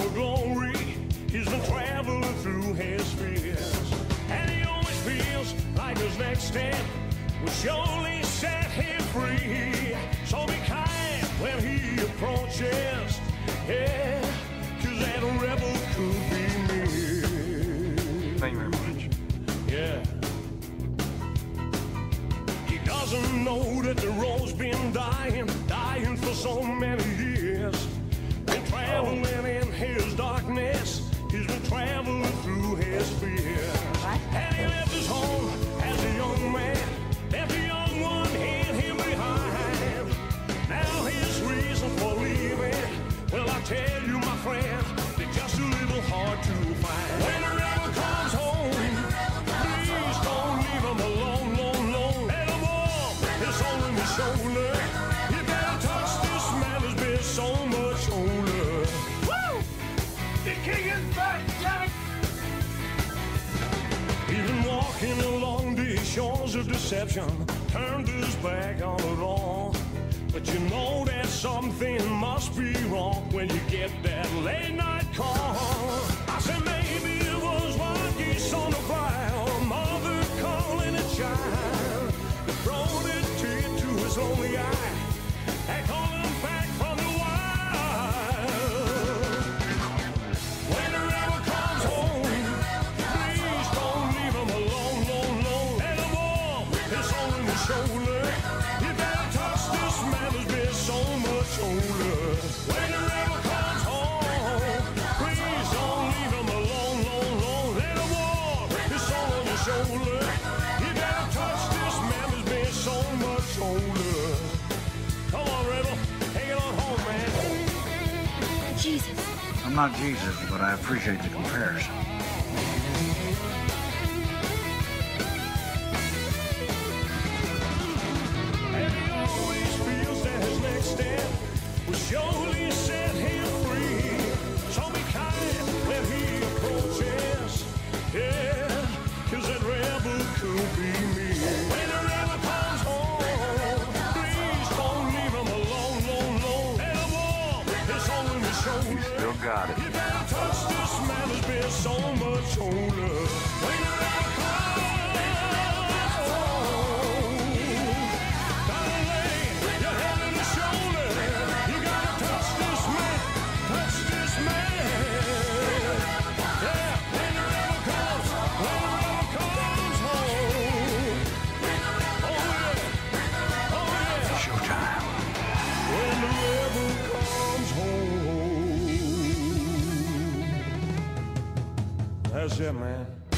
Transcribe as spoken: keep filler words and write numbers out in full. for glory. He's the traveler through his fears, and he always feels like his next step will surely set him free. So be kind when he approaches, yeah, cause that rebel could be me. Thank you very much. Yeah. He doesn't know that the road's been dying, dying for so many years. Been traveling in his darkness, he's been traveling through his fears. And he left his home as a young man, left a young one in him behind. Now his reason for leaving, well, I tell you, my friend, they're just a little hard to find. When a rebel comes home, please don't leave him alone, alone, alone. Let him warm his soul in his shoulder. You better touch this man who's been so much older. Woo! The king is back, damn it! He's been walking along the shores of deception, turned his back on it all. But you know that something must be wrong when you get that late night call. I said maybe it was wild geese on the prowl, mother calling a child that brought a tear to his lonely eye and called him back from the wild. When the rebel comes home, please don't leave him alone, alone, alone. Let him warm his soul in his shoulder. You better touch this man who's been so much older. When the rebel comes home, please don't leave him alone, alone, alone. Let him warm his soul in his shoulder. You better touch this man who's been so much older. Come on, rebel, hang it on home, man. Jesus. I'm not Jesus, but I appreciate the comparison. And he always feels that his next step will surely set him free. So be kind when he approaches, yeah, cause that rebel could be me. When a rebel comes home, please don't leave him alone, alone, alone. Let him warm his soul in his You shoulder. still got it. You better touch this man who's been so much older. When the rebel comes home, gotta lay your head on his shoulder. You gotta touch this man, touch this man. Yeah, when the rebel comes, when the rebel comes home. Oh yeah, oh yeah. Showtime. When the rebel comes home. That's it, man.